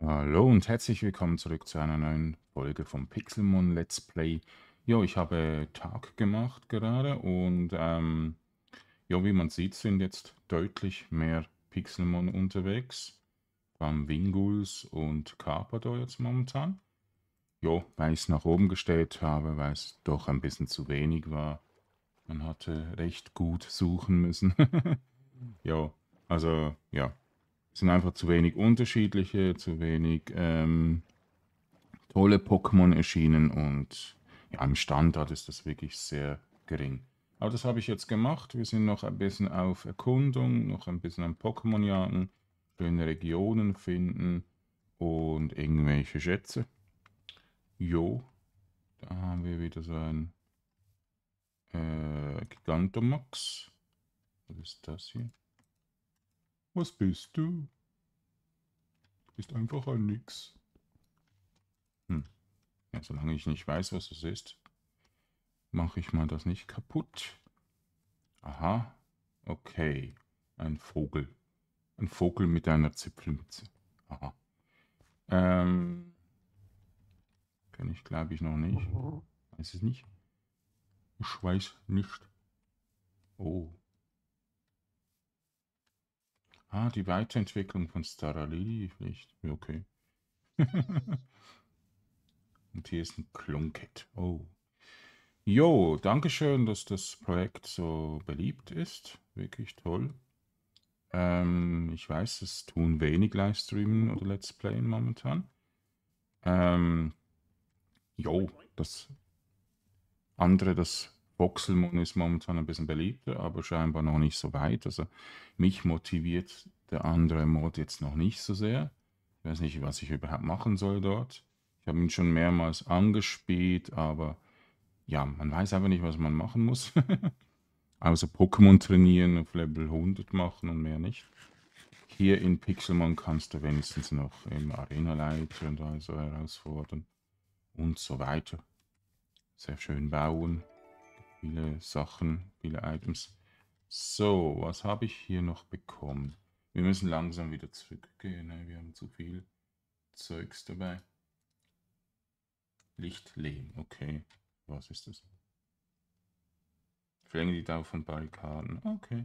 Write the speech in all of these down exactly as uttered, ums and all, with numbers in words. Hallo und herzlich willkommen zurück zu einer neuen Folge vom Pixelmon Let's Play. Jo, ich habe Tag gemacht gerade und ähm, jo, wie man sieht, sind jetzt deutlich mehr Pixelmon unterwegs. Beim Winguls und Karpador jetzt momentan. Jo, weil ich es nach oben gestellt habe, weil es doch ein bisschen zu wenig war. Man hatte recht gut suchen müssen. Jo, also ja. Sind einfach zu wenig unterschiedliche, zu wenig ähm, tolle Pokémon erschienen und ja, im Standard ist das wirklich sehr gering. Aber das habe ich jetzt gemacht. Wir sind noch ein bisschen auf Erkundung, noch ein bisschen am Pokémon jagen, schöne Regionen finden und irgendwelche Schätze. Jo, da haben wir wieder so ein äh, Gigantamax. Was ist das hier? Was bist du? Du bist einfach ein Nix. Hm. Ja, solange ich nicht weiß, was es ist, mache ich mal das nicht kaputt. Aha. Okay. Ein Vogel. Ein Vogel mit einer Zipfelmütze. Aha. Ähm. Kenne ich, glaube ich, noch nicht. Weiß es nicht. Ich weiß nicht. Oh. Ah, die Weiterentwicklung von Staralili vielleicht. Ja, okay. Und hier ist ein Klunkett. Oh. Jo, dankeschön, dass das Projekt so beliebt ist. Wirklich toll. Ähm, ich weiß, es tun wenig Livestreamen oder Let's Playen momentan. Ähm, jo, das andere, das Pixelmon ist momentan ein bisschen beliebter, aber scheinbar noch nicht so weit. Also mich motiviert der andere Mod jetzt noch nicht so sehr. Ich weiß nicht, was ich überhaupt machen soll dort. Ich habe ihn schon mehrmals angespielt, aber ja, man weiß einfach nicht, was man machen muss. Also Pokémon trainieren, auf Level hundert machen und mehr nicht. Hier in Pixelmon kannst du wenigstens noch im Arena-Leiter und also herausfordern und so weiter. Sehr schön bauen. Viele Sachen, viele Items. So, was habe ich hier noch bekommen? Wir müssen langsam wieder zurückgehen, ne? Wir haben zu viel Zeugs dabei. Lichtleben, okay. Was ist das? Verlängern die Dauer von Barrikaden, okay.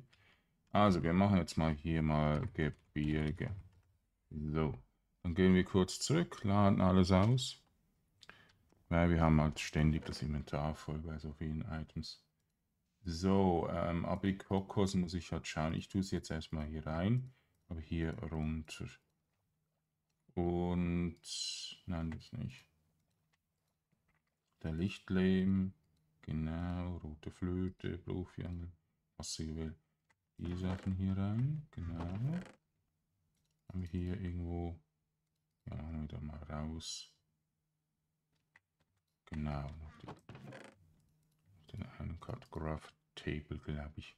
Also, wir machen jetzt mal hier mal Gebirge. So, dann gehen wir kurz zurück, laden alles aus. Weil wir haben halt ständig das Inventar voll bei so vielen Items. So, ähm, Abikokos muss ich halt schauen. Ich tue es jetzt erstmal hier rein, aber hier runter. Und nein, das nicht. Der Lichtleben, genau, Rote Flöte, Profiangel, was sie will. Die Sachen hier rein, genau. Haben wir hier irgendwo, ja, machen wir da mal raus. Genau, noch den einen Card Graph Table, glaube ich.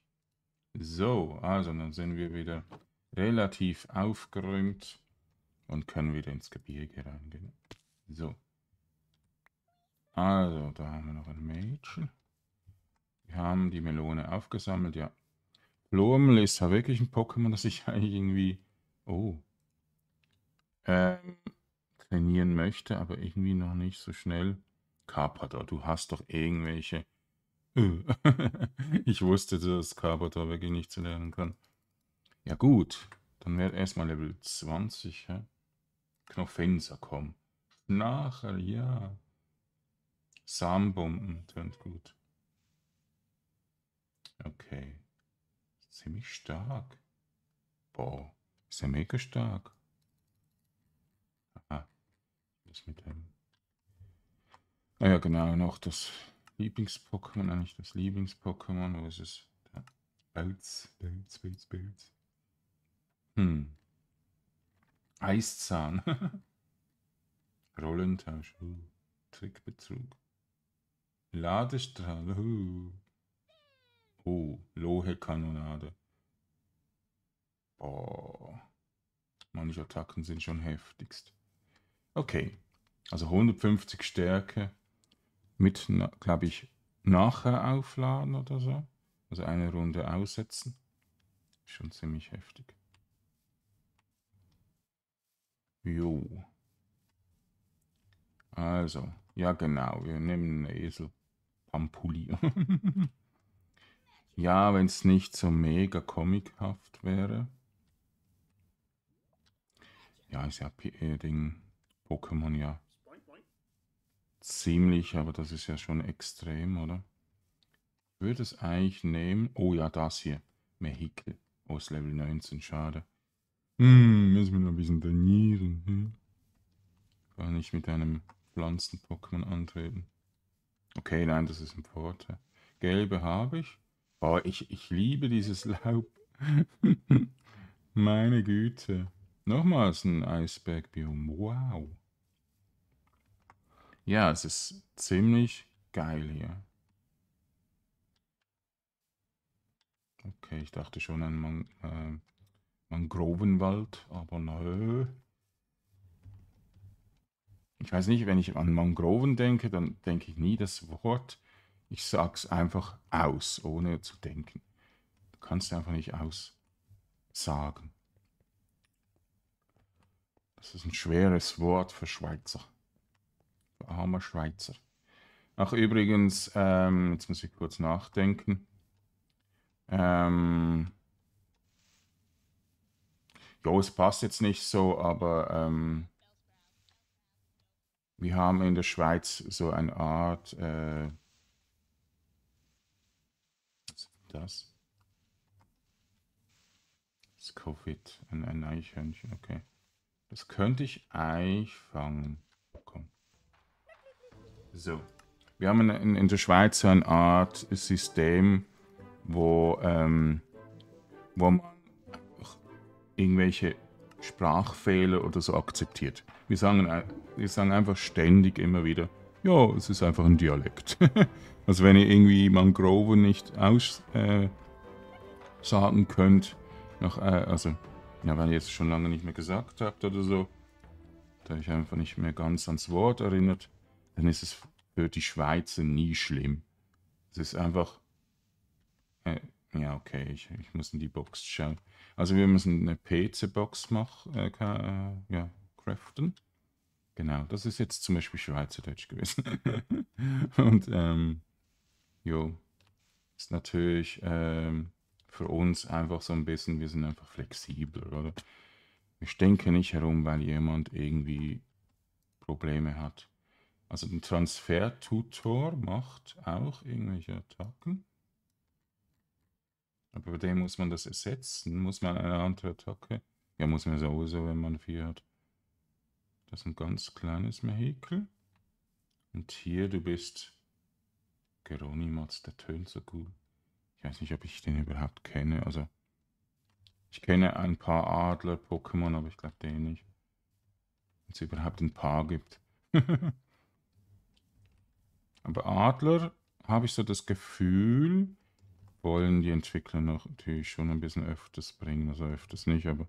So, also dann sind wir wieder relativ aufgeräumt und können wieder ins Gebirge reingehen. So. Also, da haben wir noch ein Mädchen. Wir haben die Melone aufgesammelt, ja. Blümel ist ja wirklich ein Pokémon, das ich eigentlich irgendwie... Oh. Ähm, trainieren möchte, aber irgendwie noch nicht so schnell. Karpador, du hast doch irgendwelche... Ich wusste, dass Karpador wirklich nichts lernen kann. Ja gut, dann wäre erstmal Level zwanzig. Hä? Knofenser, komm. Nachher, ja. Samenbomben, tönt gut. Okay. Ziemlich stark. Boah, ist ja mega stark. Aha. Was mit dem... Ah ja, genau, noch das Lieblings-Pokémon, eigentlich das Lieblings-Pokémon, wo ist es? Da. Belz, Belz, Belz, Belz. Hm. Eiszahn. Rollentausch. Uh. Trickbetrug. Ladestrahl. Uh. Oh, Lohe Kanonade. Boah. Manche Attacken sind schon heftigst. Okay, also hundertfünfzig Stärke. Mit, glaube ich, nachher aufladen oder so. Also eine Runde aussetzen. Schon ziemlich heftig. Jo. Also, ja genau, wir nehmen eine Eselpampulier. Ja, wenn es nicht so mega comichaft wäre. Ja, ist ja äh, Ding Pokémon ja ziemlich, aber das ist ja schon extrem, oder? Ich würde es eigentlich nehmen. Oh ja, das hier. Mähikel aus Level neunzehn, schade. Hm, müssen wir noch ein bisschen trainieren. Hm? Kann ich mit einem Pflanzen-Pokémon antreten? Okay, nein, das ist ein Vorteil. Gelbe habe ich. Oh, ich, ich liebe dieses Laub. Meine Güte. Nochmals ein Eisberg-Biom. Wow. Ja, es ist ziemlich geil hier. Okay, ich dachte schon an Man äh, Mangrovenwald, aber nö. Ich weiß nicht, wenn ich an Mangroven denke, dann denke ich nie das Wort. Ich sag's einfach aus, ohne zu denken. Du kannst einfach nicht aussagen. Das ist ein schweres Wort für Schweizer. Für armer Schweizer. Ach übrigens, ähm, jetzt muss ich kurz nachdenken. Ähm, jo, es passt jetzt nicht so, aber ähm, wir haben in der Schweiz so eine Art äh, das das Covid, ein, ein Eichhörnchen, okay. Das könnte ich eigentlich fangen. Komm. So, wir haben in, in der Schweiz so eine Art System, wo, ähm, wo man irgendwelche Sprachfehler oder so akzeptiert. Wir sagen, wir sagen einfach ständig immer wieder, ja, es ist einfach ein Dialekt. Also wenn ihr irgendwie Mangroven nicht aussagen äh, könnt, nach, äh, also ja, weil ihr es schon lange nicht mehr gesagt habt oder so, da ich einfach nicht mehr ganz ans Wort erinnert, dann ist es für die Schweizer nie schlimm. Es ist einfach... Äh, ja, okay, ich, ich muss in die Box schauen. Also wir müssen eine P C-Box machen, äh, äh, ja, craften. Genau, das ist jetzt zum Beispiel Schweizerdeutsch gewesen. Und, ähm, jo, ist natürlich ähm, für uns einfach so ein bisschen, wir sind einfach flexibler, oder? Wir denken nicht herum, weil jemand irgendwie Probleme hat. Also ein Transfer-Tutor macht auch irgendwelche Attacken. Aber bei dem muss man das ersetzen, muss man eine andere Attacke. Ja, muss man sowieso, wenn man vier hat. Das ist ein ganz kleines Mähikel. Und hier, du bist Geronimatz, der tönt so gut. Ich weiß nicht, ob ich den überhaupt kenne. Also, ich kenne ein paar Adler-Pokémon, aber ich glaube den nicht. Wenn es überhaupt ein paar gibt. Aber Adler, habe ich so das Gefühl, wollen die Entwickler noch natürlich schon ein bisschen öfters bringen. Also öfters nicht, aber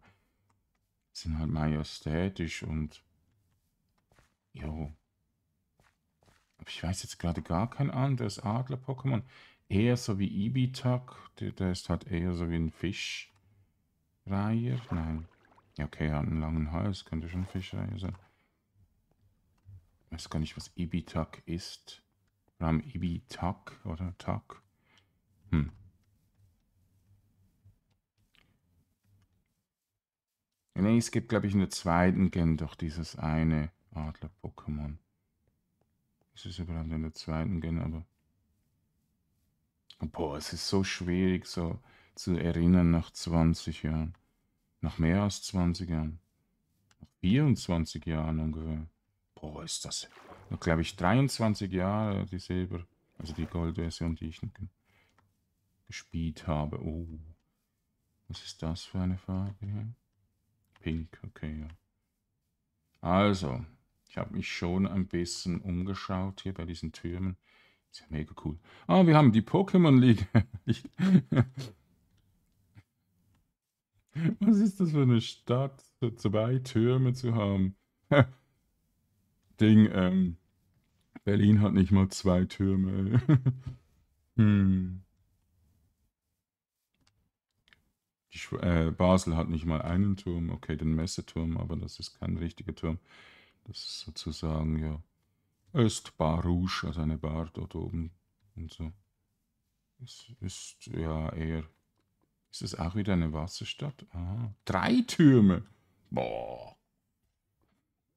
sind halt majestätisch und... Jo. Aber ich weiß jetzt gerade gar kein anderes Adler-Pokémon. Eher so wie Ibitak. Der, der ist halt eher so wie ein Fischreiher. Nein. Ja, okay, er hat einen langen Hals. Könnte schon ein Fischreiher sein. Ich weiß gar nicht, was Ibitak ist. Ramibitak oder Tak. Hm. Nee, es gibt, glaube ich, in der zweiten Gen doch dieses eine Adler-Pokémon. Es ist überhaupt in der zweiten Gen, aber... Boah, es ist so schwierig, so zu erinnern nach zwanzig Jahren. Nach mehr als zwanzig Jahren. Nach vierundzwanzig Jahren ungefähr. Boah, ist das... Noch, glaube ich, dreiundzwanzig Jahre, die Silber... Also die Goldversion, die ich nicht gespielt habe. Oh. Was ist das für eine Farbe hier? Pink, okay, ja. Also... Ich habe mich schon ein bisschen umgeschaut hier bei diesen Türmen. Ist ja mega cool. Ah, wir haben die Pokémon-Liga. Was ist das für eine Stadt, zwei Türme zu haben? Ding, ähm, Berlin hat nicht mal zwei Türme. Hm. Die äh, Basel hat nicht mal einen Turm. Okay, den Messeturm, aber das ist kein richtiger Turm. Das ist sozusagen, ja, ist Bar Rouge, also eine Bar dort oben und so. Es ist ja eher... Ist das auch wieder eine Wasserstadt? Ah, drei Türme! Boah!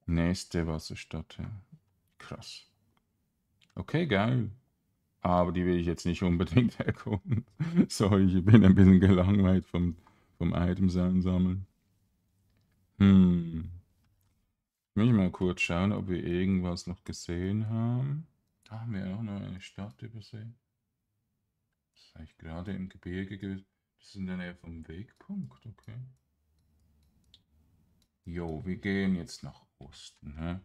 Nächste Wasserstadt, ja. Krass. Okay, geil. Aber die will ich jetzt nicht unbedingt herkommen. Sorry, ich bin ein bisschen gelangweilt vom, vom Items einsammeln. Hm. Ich will mal kurz schauen, ob wir irgendwas noch gesehen haben. Da haben wir auch noch eine Stadt übersehen. Das ist eigentlich gerade im Gebirge gewesen. Das ist in der Nähe vom Wegpunkt, okay. Jo, wir gehen jetzt nach Osten, hä?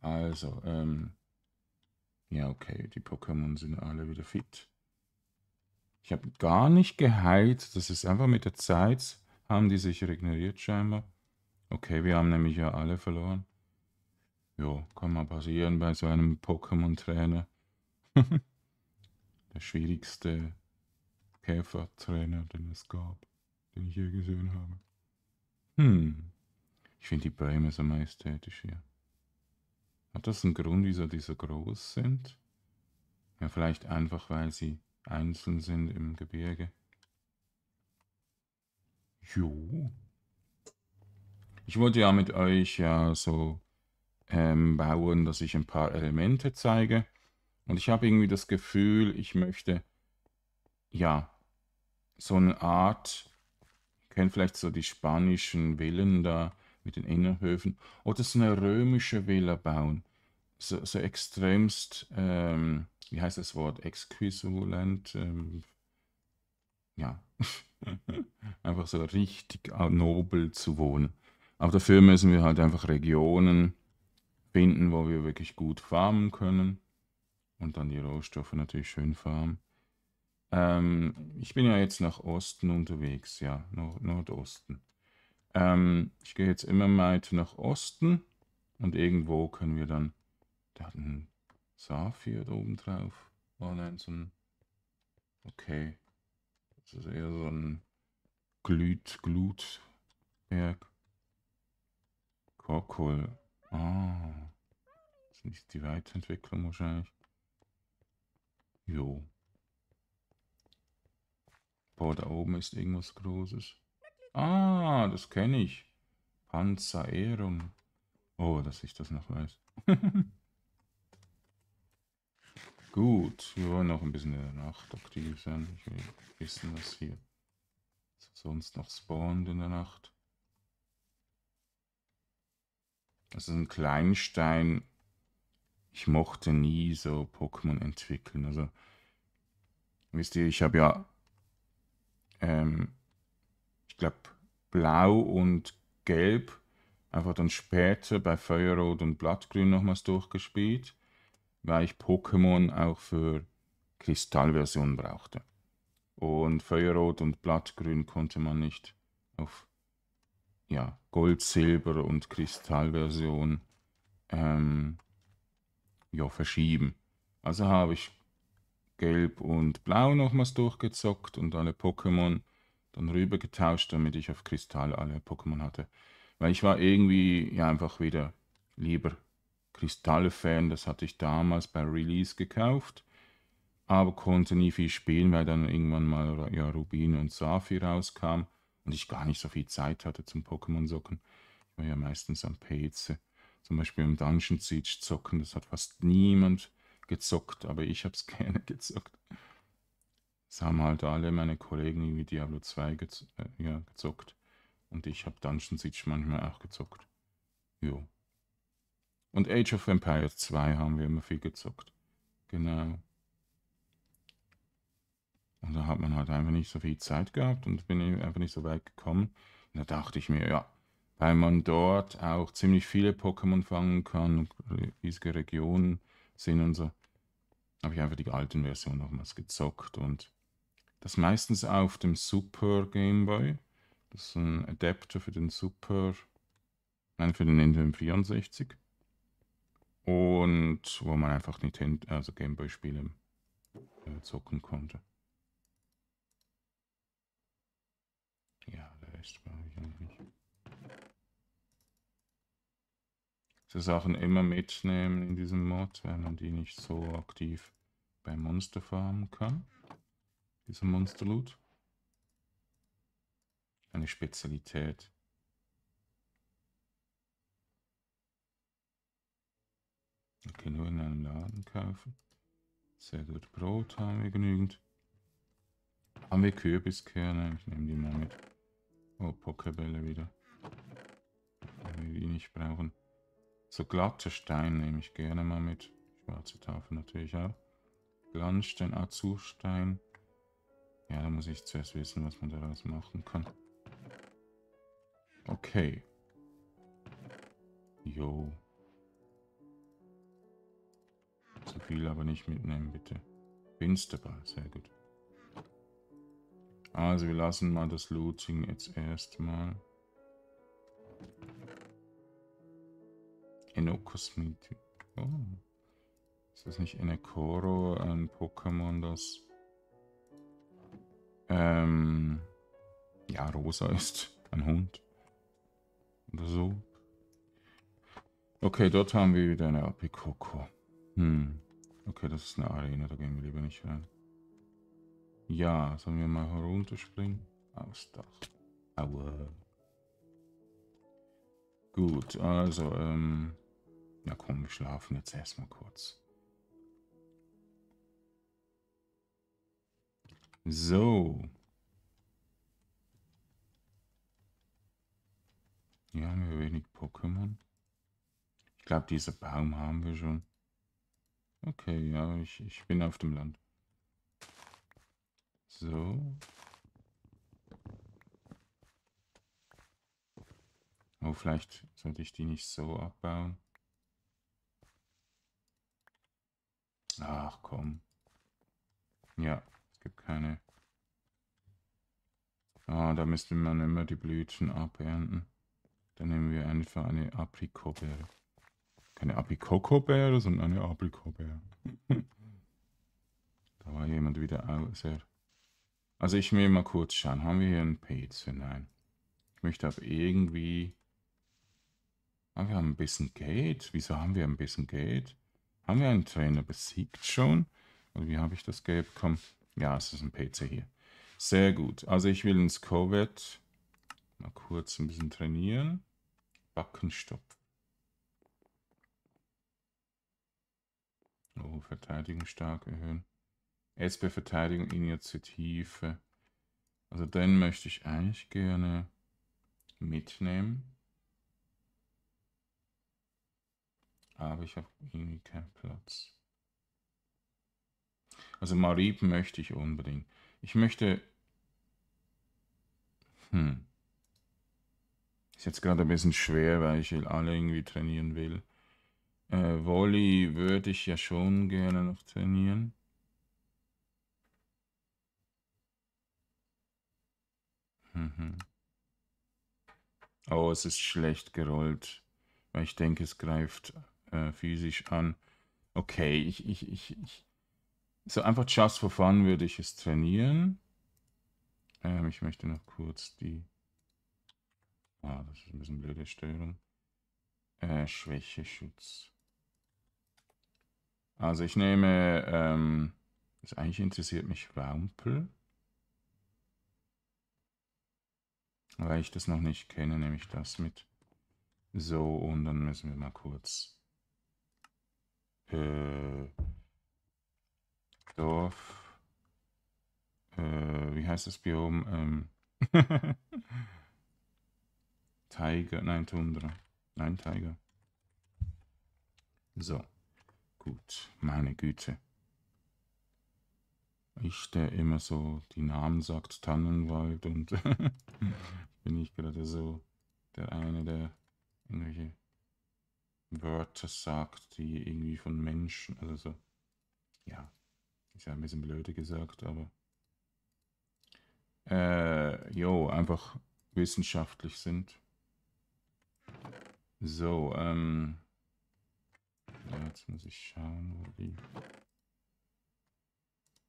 Also, ähm... ja, okay, die Pokémon sind alle wieder fit. Ich habe gar nicht geheilt. Das ist einfach mit der Zeit, haben die sich regeneriert scheinbar. Okay, wir haben nämlich ja alle verloren. Jo, kann mal passieren bei so einem Pokémon-Trainer. Der schwierigste Käfertrainer, den es gab, den ich je gesehen habe. Hm, ich finde die Bäume so majestätisch hier. Hat das einen Grund, wieso die so groß sind? Ja, vielleicht einfach, weil sie einzeln sind im Gebirge. Jo. Ich wollte ja mit euch ja so ähm, bauen, dass ich ein paar Elemente zeige. Und ich habe irgendwie das Gefühl, ich möchte, ja, so eine Art, ihr kennt vielleicht so die spanischen Villen da, mit den Innenhöfen, oder so eine römische Villa bauen. So, so extremst, ähm, wie heißt das Wort, exquisulent, ähm, ja, einfach so richtig nobel zu wohnen. Aber dafür müssen wir halt einfach Regionen finden, wo wir wirklich gut farmen können und dann die Rohstoffe natürlich schön farmen. Ähm, ich bin ja jetzt nach Osten unterwegs, ja, Nord Nordosten. Ähm, ich gehe jetzt immer mal nach Osten und irgendwo können wir dann, da hat ein Saphir oben drauf. Oh nein, so ein, okay, das ist eher so ein Glut-Glutberg. Kokol, ah, das ist nicht die Weiterentwicklung wahrscheinlich. Jo. Boah, da oben ist irgendwas Großes. Ah, das kenne ich. Panzerehrung. Oh, dass ich das noch weiß. Gut, wir wollen noch ein bisschen in der Nacht aktiv sein. Ich will wissen, was hier sonst noch spawnt in der Nacht. Das ist ein Kleinstein. Ich mochte nie so Pokémon entwickeln. Also, wisst ihr, ich habe ja... Ähm, Ich glaube, Blau und Gelb einfach dann später bei Feuerrot und Blattgrün nochmals durchgespielt, weil ich Pokémon auch für Kristallversion brauchte. Und Feuerrot und Blattgrün konnte man nicht auf, ja, Gold, Silber und Kristallversion ähm, ja, verschieben. Also habe ich Gelb und Blau nochmals durchgezockt und alle Pokémon dann rüber getauscht, damit ich auf Kristall alle Pokémon hatte. Weil ich war irgendwie ja einfach wieder lieber Kristalle-Fan. Das hatte ich damals bei Release gekauft, aber konnte nie viel spielen, weil dann irgendwann mal ja, Rubin und Saphir rauskam und ich gar nicht so viel Zeit hatte zum Pokémon-Socken. Ich war ja meistens am P C. Zum Beispiel im Dungeon Siege zocken, das hat fast niemand gezockt, aber ich habe es gerne gezockt. Das haben halt alle meine Kollegen irgendwie Diablo zwei gez äh, ja, gezockt. Und ich habe Dungeon Siege manchmal auch gezockt. Jo. Und Age of Empires zwei haben wir immer viel gezockt. Genau. Und da hat man halt einfach nicht so viel Zeit gehabt und bin einfach nicht so weit gekommen. Und da dachte ich mir, ja, weil man dort auch ziemlich viele Pokémon fangen kann und riesige Regionen sind und so, habe ich einfach die alten Version nochmals gezockt und das meistens auf dem Super Game Boy. Das ist ein Adapter für den Super, nein, für den Nintendo vierundsechzig. Und wo man einfach Nintendo, also Game Boy Spiele äh, zocken konnte. Ja, da ist war ich eigentlich. Diese Sachen immer mitnehmen in diesem Mod, weil man die nicht so aktiv bei Monster farmen kann. Dieser Monsterloot. Eine Spezialität. Okay, nur in einem Laden kaufen. Sehr gut. Brot haben wir genügend. Haben wir Kürbiskerne? Ich nehme die mal mit. Oh, Pokébälle wieder. Wenn wir die nicht brauchen. So glatte Stein nehme ich gerne mal mit. Schwarze Tafel natürlich auch. Glanzstein, Azurstein. Ja, da muss ich zuerst wissen, was man daraus machen kann. Okay. Jo. Zu viel aber nicht mitnehmen, bitte. Finsterball, sehr gut. Also wir lassen mal das Looting jetzt erstmal. Enokosmetik. Oh. Ist das nicht Enekoro, ein Pokémon, das ähm, ja rosa ist? Ein Hund. Oder so. Okay, dort haben wir wieder eine Abikokos. Hm. Okay, das ist eine Arena, da gehen wir lieber nicht rein. Ja, sollen wir mal herunterspringen? Aufs Dach. Aua. Gut, also, ähm... ja komm, wir schlafen jetzt erstmal kurz. So. Hier haben wir wenig Pokémon. Ich glaube, diesen Baum haben wir schon. Okay, ja, ich, ich bin auf dem Land. So. Oh, vielleicht sollte ich die nicht so abbauen. Ach komm. Ja, es gibt keine. Ah, da müsste man immer die Blüten abernten. Dann nehmen wir einfach eine Aprikobeere. Keine Aprikokobeere, sondern eine Aprikobeere. Da war jemand wieder außer. Also ich will mal kurz schauen. Haben wir hier einen P C? Nein. Ich möchte aber irgendwie... Ah, wir haben ein bisschen Geld. Wieso haben wir ein bisschen Geld? Haben wir einen Trainer besiegt schon? Oder wie habe ich das Geld bekommen? Ja, es ist ein P C hier. Sehr gut. Also ich will ins Covet mal kurz ein bisschen trainieren. Backenstopf. Oh, Verteidigung stark erhöhen. S B Verteidigung, Initiative. Also den möchte ich eigentlich gerne mitnehmen. Aber ich habe irgendwie keinen Platz. Also Marib möchte ich unbedingt. Ich möchte... Hm. Ist jetzt gerade ein bisschen schwer, weil ich alle irgendwie trainieren will. Äh, Volley würde ich ja schon gerne noch trainieren. Oh, es ist schlecht gerollt, weil ich denke, es greift äh, physisch an. Okay, ich, ich, ich, ich. So einfach just for fun würde ich es trainieren. Ähm, ich möchte noch kurz die... Ah, das ist ein bisschen blöde Störung. Äh, Schwächeschutz. Also ich nehme... Ähm, das eigentlich interessiert mich Wampel. Weil ich das noch nicht kenne, nehme ich das mit. So, und dann müssen wir mal kurz... Äh, Dorf... Äh, wie heißt das Biom? Ähm, Tiger, nein, Tundra. Nein, Tiger. So, gut. Meine Güte. Ich, der immer so die Namen sagt, Tannenwald und... bin ich gerade so der eine, der irgendwelche Wörter sagt, die irgendwie von Menschen, also so, ja, ist ja ein bisschen blöde gesagt, aber äh, jo, einfach wissenschaftlich sind. So, ähm, ja, jetzt muss ich schauen, wo die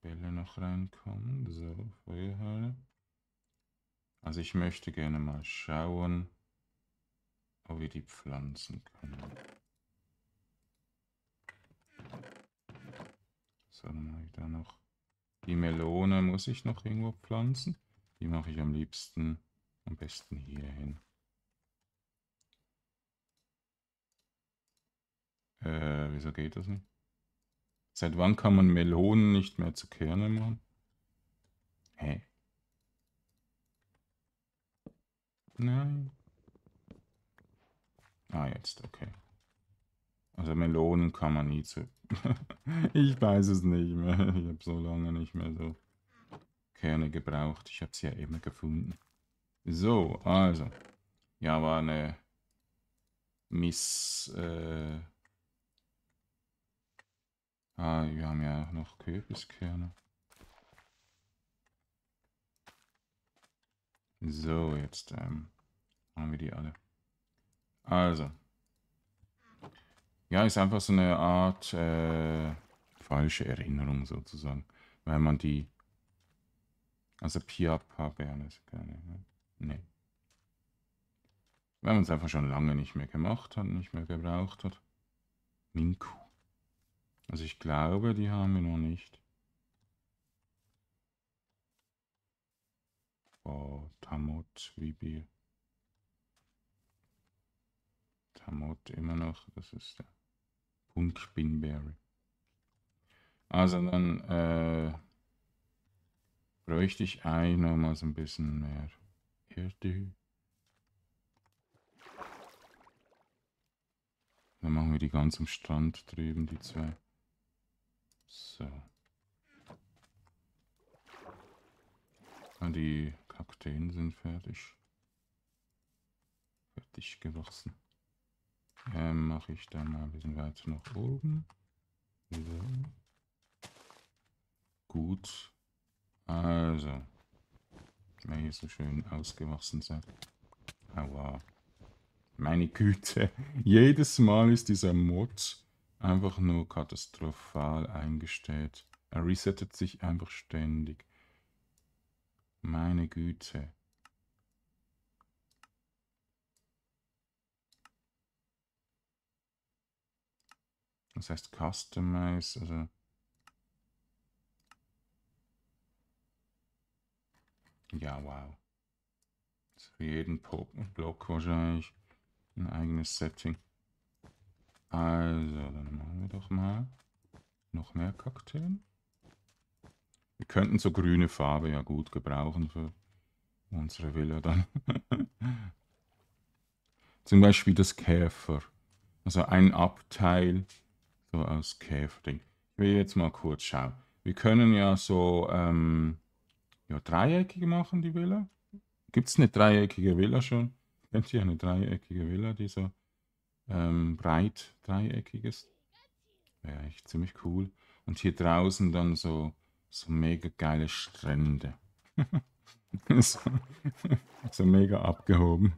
Bälle noch reinkommen, so, Feuerhalle. Also ich möchte gerne mal schauen, ob wir die pflanzen können. So, dann habe ich da noch die Melone, muss ich noch irgendwo pflanzen. Die mache ich am liebsten, am besten hier hin. Äh, wieso geht das nicht? Seit wann kann man Melonen nicht mehr zu Kernen machen? Hä? Nein. Ah, jetzt, okay. Also Melonen kann man nie zu... Ich weiß es nicht mehr. Ich habe so lange nicht mehr so Kerne gebraucht. Ich habe sie ja eben gefunden. So, also. Ja, war eine Miss... Äh ah, wir haben ja auch noch Kürbiskerne. So, jetzt ähm, haben wir die alle. Also. Ja, ist einfach so eine Art äh, falsche Erinnerung sozusagen, weil man die, also Piapa-Bären ist keine, ne? Nee. Weil man es einfach schon lange nicht mehr gemacht hat, nicht mehr gebraucht hat. Minku. Also ich glaube, die haben wir noch nicht. Oh, Tamot, wie Bils. Tamot immer noch, das ist der Punktspinberry. Also dann äh, bräuchte ich eigentlich noch mal so ein bisschen mehr Erde. Dann machen wir die ganz am Strand drüben, die zwei. So. Und die Kakteen sind fertig. Fertig gewachsen. Ähm, mache ich dann mal ein bisschen weiter nach oben. So. Gut. Also. Wenn ihr so schön ausgewachsen seid. Aua. Meine Güte. Jedes Mal ist dieser Mod einfach nur katastrophal eingestellt. Er resettet sich einfach ständig. Meine Güte. Das heißt Customize, also ja, wow. Für jeden Block wahrscheinlich ein eigenes Setting. Also, dann machen wir doch mal noch mehr Kakteen. Wir könnten so grüne Farbe ja gut gebrauchen für unsere Villa dann. Zum Beispiel das Käfer. Also ein Abteil so aus Käferding. Ich will jetzt mal kurz schauen. Wir können ja so ähm, ja, dreieckige machen, die Villa. Gibt es eine dreieckige Villa schon? Kennt ihr eine dreieckige Villa, die so ähm, breit dreieckig ist? Wäre echt ziemlich cool. Und hier draußen dann so, so mega geile Strände. so, so mega abgehoben.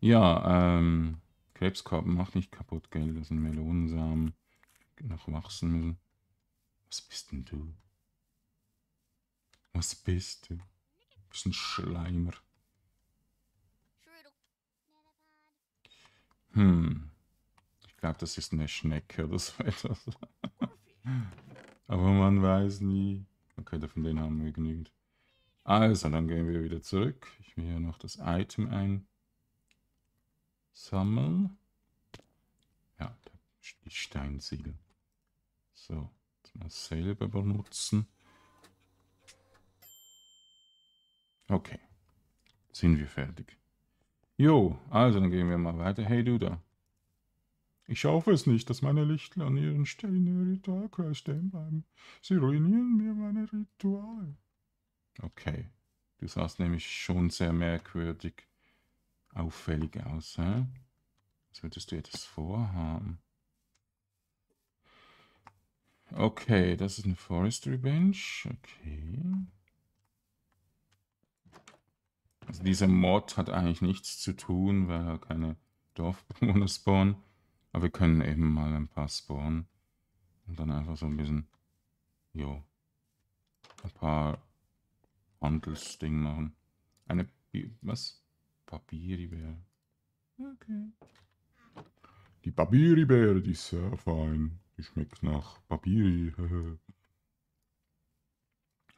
Ja, ähm... Krebskorben macht nicht kaputt, gell? Das sind Melonensamen, die noch wachsen müssen. Was bist denn du? Was bist du? Du bist ein Schleimer. Hm. Ich glaube, das ist eine Schnecke oder so etwas. Aber man weiß nie. Okay, von denen haben wir genügend. Also, dann gehen wir wieder zurück. Ich will hier noch das Item ein. Sammeln. Ja, die Steinsiegel. So, jetzt mal selber benutzen. Okay, sind wir fertig. Jo, also dann gehen wir mal weiter. Hey du da. Ich hoffe es nicht, dass meine Lichter an ihren Steinen Ritualkreis stehen bleiben. Sie ruinieren mir meine Rituale. Okay, du sahst nämlich schon sehr merkwürdig auffällig aus, hä? Solltest du etwas vorhaben? Okay, das ist eine Forestry Bench. Okay. Also dieser Mod hat eigentlich nichts zu tun, weil er keine Dorfbewohner spawnen. Aber wir können eben mal ein paar spawnen. Und dann einfach so ein bisschen, jo, ein paar Handelsding machen. Eine... Was? Papiribeere. Okay. Die Papiribeere, die ist sehr fein. Die schmeckt nach Papiri.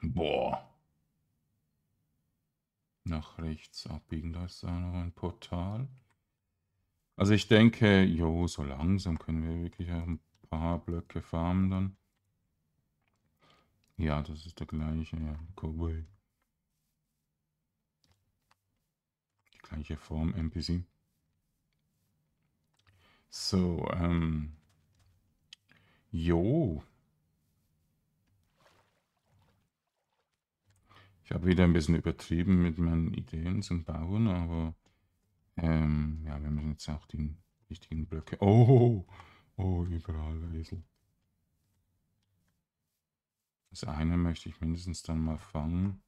Boah. Nach rechts abbiegen, da ist da noch ein Portal. Also ich denke, jo, so langsam können wir wirklich ein paar Blöcke farmen dann. Ja, das ist der gleiche, ja, Cowboy. Die gleiche Form, N P C. So, ähm... jo. Ich habe wieder ein bisschen übertrieben mit meinen Ideen zum Bauen, aber... Ähm, ja, wir müssen jetzt auch die richtigen Blöcke... Oh! Oh, überall Esel. Das eine möchte ich mindestens dann mal fangen.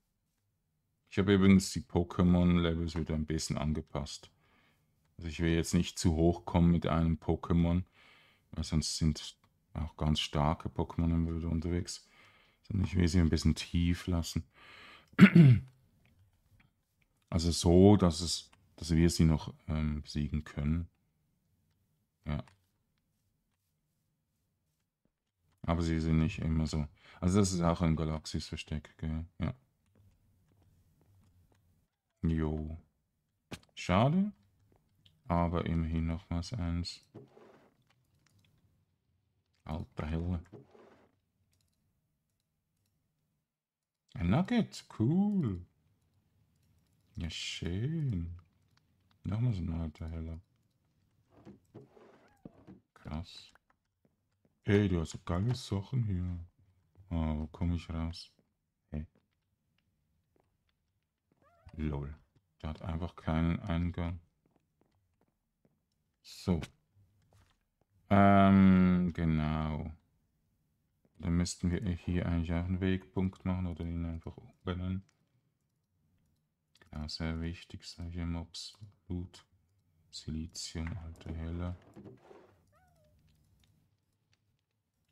Ich habe übrigens die Pokémon-Levels wieder ein bisschen angepasst. Also ich will jetzt nicht zu hoch kommen mit einem Pokémon, weil sonst sind auch ganz starke Pokémon wieder unterwegs. Sondern ich will sie ein bisschen tief lassen. Also so, dass es... dass wir sie noch ähm, besiegen können. Ja. Aber sie sind nicht immer so. Also das ist auch ein Galaxis-Versteck, gell? Ja. Jo. Schade. Aber immerhin nochmals eins. Alter Helle. Ein Nugget, cool. Ja, schön. Nochmal so ein alter Heller. Krass. Ey, du hast so geile Sachen hier. Oh, wo komme ich raus? Hey. Lol. Der hat einfach keinen Eingang. So. Ähm, genau. Dann müssten wir hier eigentlich auch einen Wegpunkt machen oder ihn einfach umbenennen. Ja, sehr wichtig, solche Mobs, Blut, Silizium, alte Helle.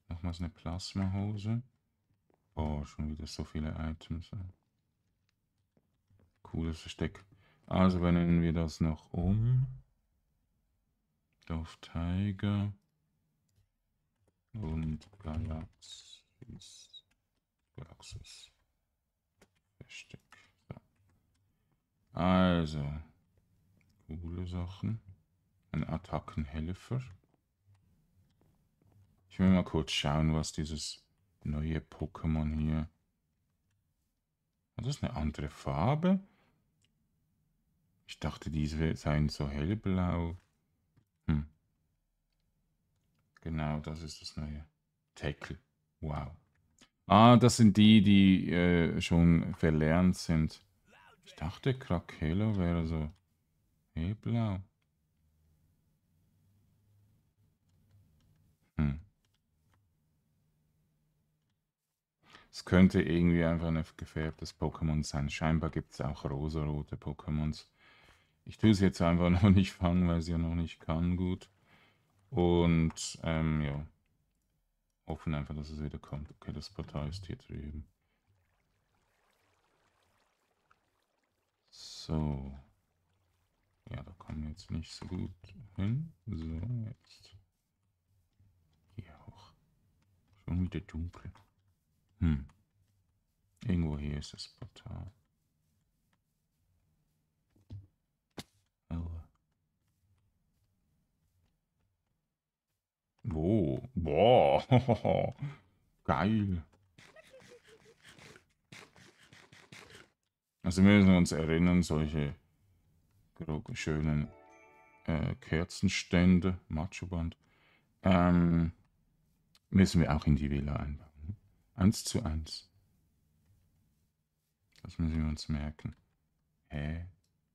Nochmals eine Plasmahose. Oh, schon wieder so viele Items. Cooles Versteck. Also benennen wir das noch um. Dorf Tiger. Und Galaxis. Galaxis. Versteck. Also, coole Sachen. Ein Attackenhelfer. Ich will mal kurz schauen, was dieses neue Pokémon hier... Hat das eine andere Farbe? Ich dachte, diese seien so hellblau. Hm. Genau, das ist das neue. Tackle. Wow. Ah, das sind die, die äh, schon verlernt sind. Ich dachte, Krakelo wäre so hellblau. Hm. Es könnte irgendwie einfach ein gefärbtes Pokémon sein. Scheinbar gibt es auch rosarote Pokémons. Ich tue es jetzt einfach noch nicht fangen, weil sie ja noch nicht kann. Gut. Und, ähm, ja. Hoffen einfach, dass es wieder kommt. Okay, das Portal ist hier drüben. So. Ja, da kommen wir jetzt nicht so gut hin. So, jetzt. Hier auch. Schon wieder dunkel. Hm. Irgendwo hier ist das Portal. Oh. Wo? Boah. Geil. Also wir müssen uns erinnern, solche schönen äh, Kerzenstände, Machoband, ähm, müssen wir auch in die Villa einbauen. Eins zu eins. Das müssen wir uns merken. Hä?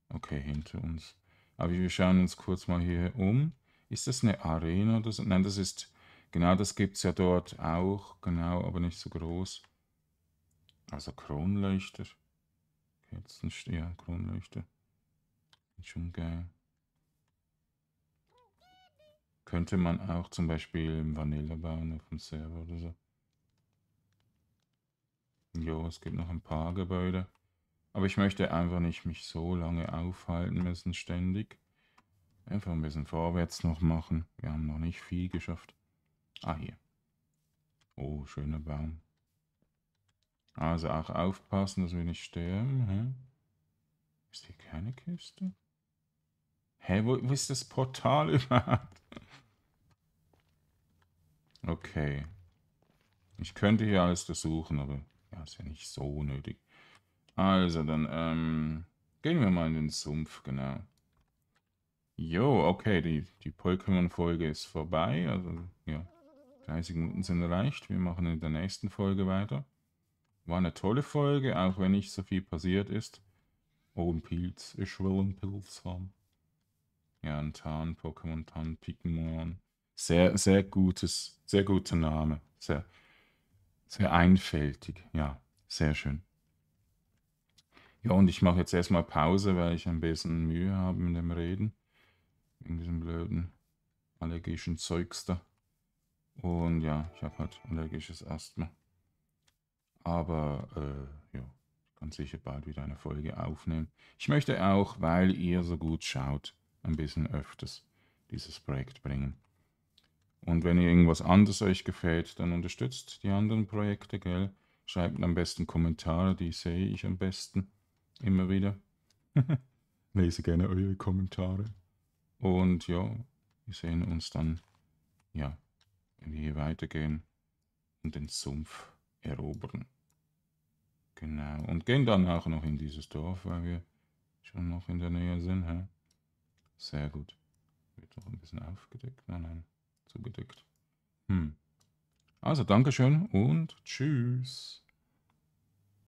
Okay, hinter uns. Aber wir schauen uns kurz mal hier um. Ist das eine Arena oder so? Nein, das ist, genau, das gibt es ja dort auch, genau, aber nicht so groß. Also Kronleuchter. Jetzt ein ja, Kronleuchter. Schon geil. Könnte man auch zum Beispiel im Vanilla bauen auf dem Server oder so. Jo, es gibt noch ein paar Gebäude. Aber ich möchte einfach nicht mich so lange aufhalten müssen, ständig. Einfach ein bisschen vorwärts noch machen. Wir haben noch nicht viel geschafft. Ah, hier. Oh, schöner Baum. Also auch aufpassen, dass wir nicht sterben. Hä? Ist hier keine Kiste? Hä, wo, wo ist das Portal überhaupt? Okay. Ich könnte hier alles untersuchen, aber ja, ist ja nicht so nötig. Also, dann ähm, gehen wir mal in den Sumpf, genau. Jo, okay, die, die Pokémon-Folge ist vorbei. Also, ja, dreißig Minuten sind erreicht. Wir machen in der nächsten Folge weiter. War eine tolle Folge, auch wenn nicht so viel passiert ist. Oh, ein Pilz. Ich will einen Pilz haben. Ja, ein Tarn-Pokémon, Tarn-Pikmon. Sehr, sehr gutes, sehr guter Name. Sehr, sehr einfältig. Ja, sehr schön. Ja, und ich mache jetzt erstmal Pause, weil ich ein bisschen Mühe habe mit dem Reden. Mit diesem blöden allergischen Zeugs da. Und ja, ich habe halt allergisches Asthma. Aber, äh, ja, kann sicher bald wieder eine Folge aufnehmen. Ich möchte auch, weil ihr so gut schaut, ein bisschen öfters dieses Projekt bringen. Und wenn ihr irgendwas anderes euch gefällt, dann unterstützt die anderen Projekte, gell? Schreibt am besten Kommentare, die sehe ich am besten immer wieder. Lese gerne eure Kommentare. Und ja, wir sehen uns dann, ja, wenn wir hier weitergehen und den Sumpf erobern. Genau, und gehen danach noch in dieses Dorf, weil wir schon noch in der Nähe sind. Hä? Sehr gut. Wird noch ein bisschen aufgedeckt. Nein, nein, zugedeckt. Hm. Also, Dankeschön und tschüss.